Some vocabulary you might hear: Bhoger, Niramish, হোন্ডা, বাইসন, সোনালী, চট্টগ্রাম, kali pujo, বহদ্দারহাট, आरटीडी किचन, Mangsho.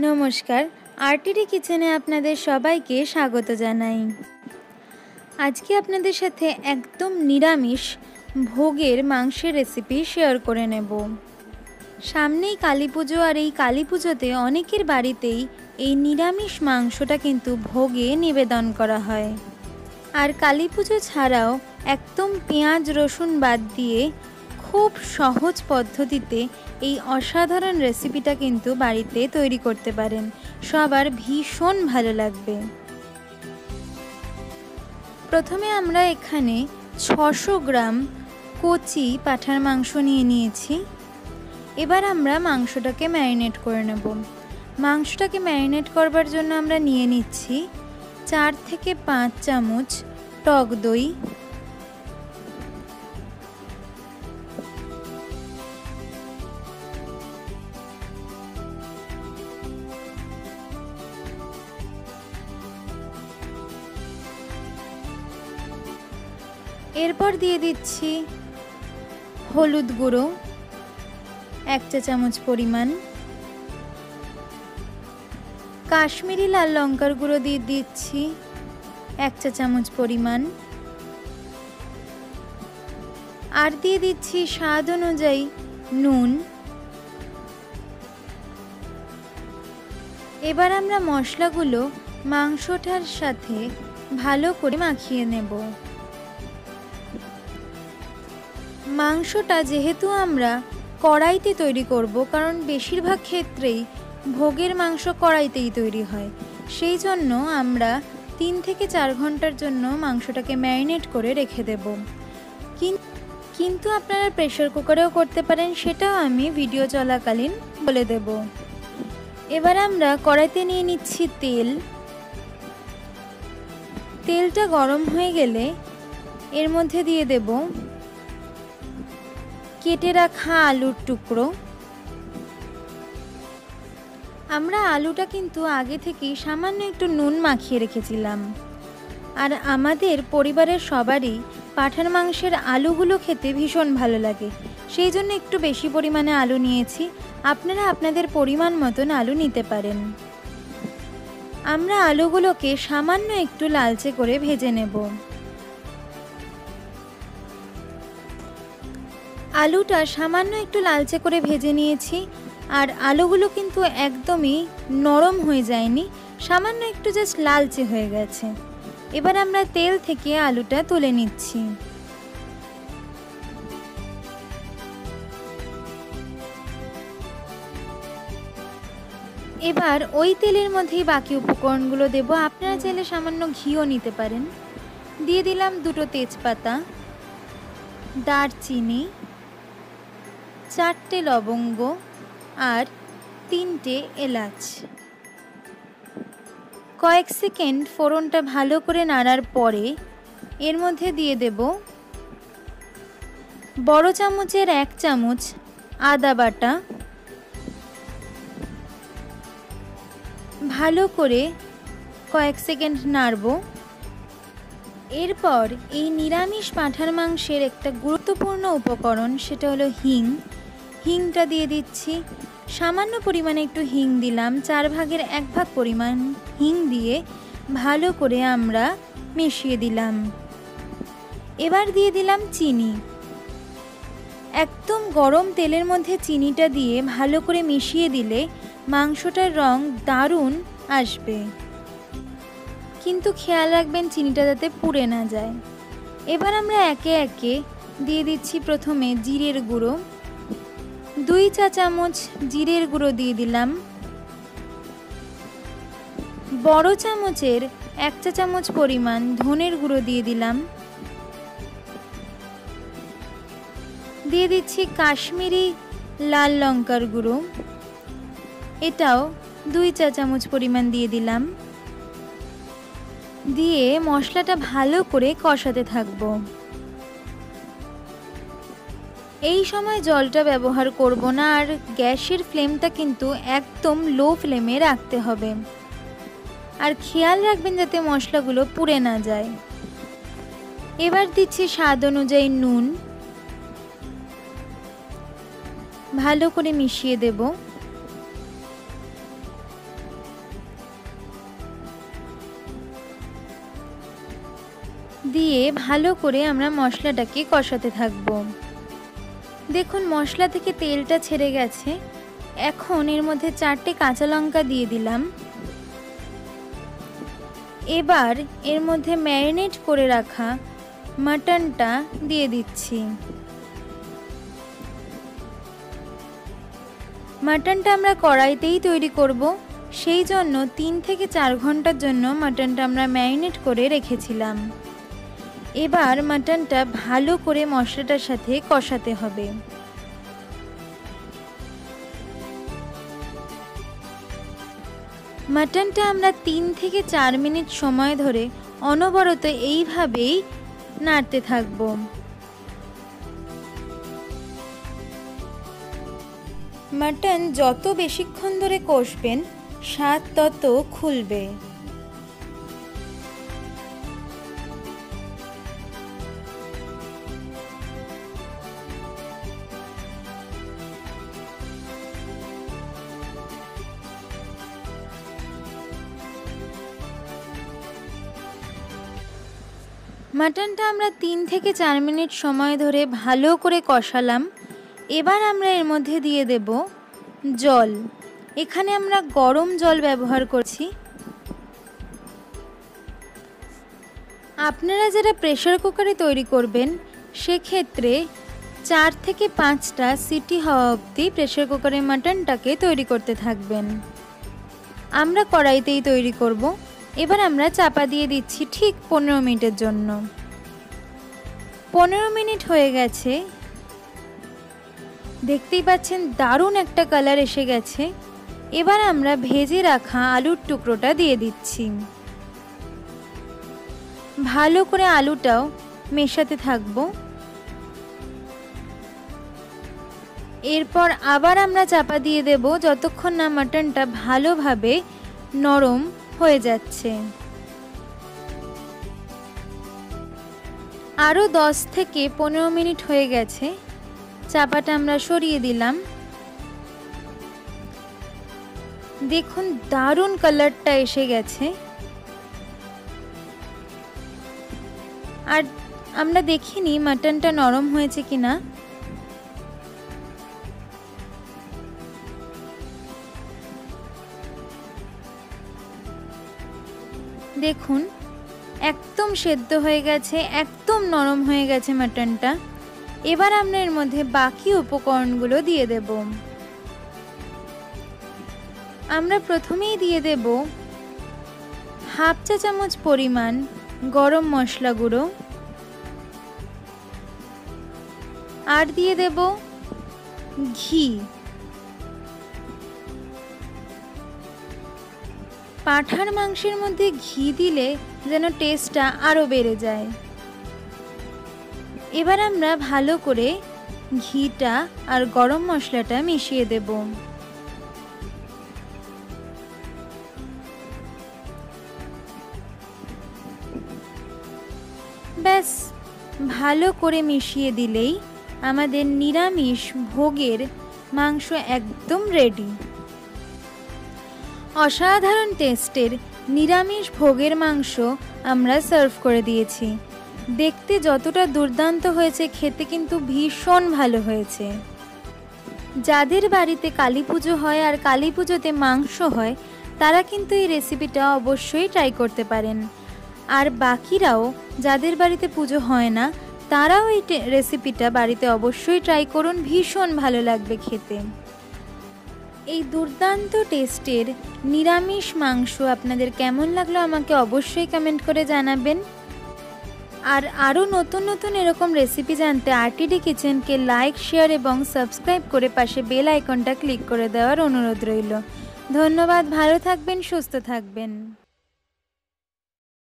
नमस्कार आरटीडी किचने आपनादेर सबाइके स्वागत जानाई। आज के आपनादेर साथे एकदम निरामिष भोगेर मांसेर रेसिपि शेयर करे नेब। सामनेई काली पुजो और ये काली पुजोते अनेकेर बाड़ीतेई ये निरामिष मांसटा किन्तु भोगे निवेदन करा हय। और काली पुजो छाड़ाओ एकदम पेंयाज रसुन बाद दिए खूब सहज पद्धतिते असाधारण रेसिपिटा किन्तु बाड़ीते तैरी करते पारेन, सबार भीषण भालो लागबे। प्रथमे आमरा एखाने 600 ग्राम कचि पाठार मांस निये नियेछि। एबार आमरा मांसटाके मैरिनेट करे नेब। मांसटाके मैरिनेट करबार जोन्नो आमरा निये निच्छि 4 থেকে 5 चामच टक दई, 1 गुड़ो 1 चा चामच परिमाण, काश्मीरी लाल लंकार गुड़ो दिए दिच्छी 1 चा चामच परिमाण, आर दिए दिच्छी स्वाद अनुयायी नून। एबार आमरा मशलागुलो मांसटार साथे भालो करे माखिए नेब। मांसटा जेहेतु आमरा कड़ाईते तैरी करब, कारण बेशिरभाग क्षेत्रेई भोगेर मांस कड़ाईतेई तैरी हय, सेई जन्नो आमरा 3 থেকে 4 घंटार जन्नो मांसटाके मैरिनेट करे रेखे देब। किन्तु आपनारा प्रेसार कुकारेओ करते पारेन, सेटाओ आमी भिडियो चलाकालीन बोले देब। एबार आमरा कड़ाईते निये निच्छि तेल। तेलटा गरम हये गेले एर मध्य दिये देब केटे रखा आलुर टुकरो। आमरा आलूटा किन्तु आगे थेके सामान्य एकटु नून माखिए रेखेछिलाम, आर आमादेर परिवारेर सबारई पाठार मांसेर आलूगुलो खेते भीषण भालो लागे, सेई जोन्नो एकटु बेशी परिमाणे आलू नियेछि। आपनारा आपनादेर परिमाण मतन आलू निते पारेन। आमरा आलूगुलोके सामान्य एकटु लालचे करे भेजे नेब। आलूटा सामान्य एकटु लालचे करे भेजे नियेछि, आर आलूगुलो किन्तु एकदम ही नरम हो जायनि, सामान्य एकटु जस्ट लालचे हो गेछे। एबार आमरा तेल थेके आलूटा तुले निच्छि। एबार ओई तेलेर मध्येई बाकी उपकरणगुलो देब। आपनारा चाइले सामान्य घिओ निते पारेन। दिये दिलाम 2টো तेजपाता, दारचिनी, 4টে লবঙ্গ আর 3টে এলাচ। কয়েক সেকেন্ড ফোড়নটা ভালো করে নাড়ার পরে এর মধ্যে দিয়ে দেব বড় চামচের 1 চামচ আদা বাটা। ভালো করে কয়েক সেকেন্ড নাড়ব। এরপর এই নিরামিষ পাঁঠার মাংসের একটা গুরুত্বপূর্ণ উপকরণ সেটা হলো হিং। হিংটা দিয়ে দিচ্ছি, সামান্য পরিমাণে একটু হিং দিলাম, 4 ভাগের 1 ভাগ পরিমাণ হিং দিয়ে ভালো করে আমরা মিশিয়ে দিলাম। এবার দিয়ে দিলাম চিনি। একদম গরম তেলের মধ্যে চিনিটা দিয়ে ভালো করে মিশিয়ে দিলে মাংসটার রং দারুণ আসবে, কিন্তু খেয়াল রাখবেন চিনিটা যাতে পুড়ে না যায়। এবার আমরা একে একে দিয়ে দিচ্ছি প্রথমে জিরের গুঁড়ো। 2 চা চামচ জিরের গুঁড়ো দিয়ে দিলাম। বড় চামচের 1 চা চামচ পরিমাণ ধনের গুঁড়ো দিয়ে দিলাম। দিয়ে দিচ্ছি কাশ্মীরি লাল লঙ্কার গুঁড়ো, এটাও 2 চা চামচ পরিমাণ দিয়ে দিলাম। দিয়ে মশলাটা ভালো করে কষাতে থাকব। এই সময় জলটা ব্যবহার করব না, আর গ্যাসের ফ্লেমটা কিন্তু একদম লো ফ্লেমে রাখতে হবে, আর খেয়াল রাখবেন যাতে মশলাগুলো পুড়ে না যায়। এবার দিচ্ছি স্বাদ অনুযায়ী নুন, ভালো করে মিশিয়ে দেব। দিয়ে ভালো করে আমরা মশলাটাকে কষাতে থাকব। দেখুন মশলা থেকে তেলটা ছেড়ে গেছে। এখন এর মধ্যে 4টে কাঁচা লঙ্কা দিয়ে দিলাম। এবার এর মধ্যে ম্যারিনেট করে রাখা মাটনটা দিয়ে দিচ্ছি। মাটনটা আমরা কড়াইতেই তৈরি করব, সেই জন্য 3 থেকে 4 ঘন্টার জন্য মাটনটা আমরা ম্যারিনেট করে রেখেছিলাম। এবার মাটনটা ভালো করে মশলাটার সাথে কষাতে হবে। মাটনটা আমরা 3 থেকে 4 মিনিট সময় ধরে অনবরত এইভাবেই নাড়তে থাকব। মাটন যত বেশিক্ষণ ধরে কষবেন স্বাদ তত খুলবে। মাটনটা আমরা 3 থেকে 4 মিনিট সময় ধরে ভালো করে কষালাম। এবার আমরা এর মধ্যে দিয়ে দেব জল। এখানে আমরা গরম জল ব্যবহার করছি। আপনারা যারা প্রেসার কুকারে তৈরি করবেন সেক্ষেত্রে 4 থেকে 5টা সিটি হওয়া অবধি প্রেসার কুকারে মাটনটাকে তৈরি করতে থাকবেন। আমরা কড়াইতেই তৈরি করব। এবার আমরা চাপা দিয়ে দিচ্ছি ঠিক 15 মিনিটের জন্য। 15 মিনিট হয়ে গেছে। দেখতেই পাচ্ছেন দারুণ একটা কালার এসে গেছে। এবার আমরা ভেজে রাখা আলুর টুকরোটা দিয়ে দিচ্ছি। ভালো করে আলুটাও মেশাতে থাকব। এরপর আবার আমরা চাপা দিয়ে দেব যতক্ষণ না মাটনটা ভালোভাবে নরম হয়ে যাচ্ছে। আরও 10 থেকে 15 মিনিট হয়ে গেছে। চাপাটা আমরা সরিয়ে দিলাম। দেখুন দারুণ কালারটা এসে গেছে। আর আমরা দেখিনি মাটনটা নরম হয়েছে কিনা। দেখুন একদম সেদ্ধ হয়ে গেছে, একদম নরম হয়ে গেছে মাটনটা। এবার আমরা এর মধ্যে বাকি উপকরণগুলো দিয়ে দেব। আমরা প্রথমেই দিয়ে দেব 1/2 চা চামচ পরিমাণ গরম মশলা গুঁড়ো, আর দিয়ে দেব ঘি, পাঁঠার মাংসের মধ্যে ঘি দিলে যেন টেস্টটা আরও বেড়ে যায়। এবার আমরা ভালো করে ঘিটা আর গরম মশলাটা মিশিয়ে দেব। ব্যাস ভালো করে মিশিয়ে দিলেই আমাদের নিরামিষ ভোগের মাংস একদম রেডি। অসাধারণ টেস্টের নিরামিষ ভোগের মাংস আমরা সার্ভ করে দিয়েছি। দেখতে যতটা দুর্দান্ত হয়েছে, খেতে কিন্তু ভীষণ ভালো হয়েছে। যাদের বাড়িতে কালী পুজো হয় আর কালী পুজোতে মাংস হয় তারা কিন্তু এই রেসিপিটা অবশ্যই ট্রাই করতে পারেন। আর বাকিরাও যাদের বাড়িতে পুজো হয় না তারাও এই রেসিপিটা বাড়িতে অবশ্যই ট্রাই করুন, ভীষণ ভালো লাগবে খেতে। এই দুর্দান্ত টেস্টের নিরামিষ মাংস আপনাদের কেমন লাগলো আমাকে অবশ্যই কমেন্ট করে জানাবেন। আর আরও নতুন নতুন এরকম রেসিপি জানতে আরটিডি কিচেনকে লাইক, শেয়ার এবং সাবস্ক্রাইব করে পাশে বেল আইকনটা ক্লিক করে দেওয়ার অনুরোধ রইল। ধন্যবাদ, ভালো থাকবেন, সুস্থ থাকবেন।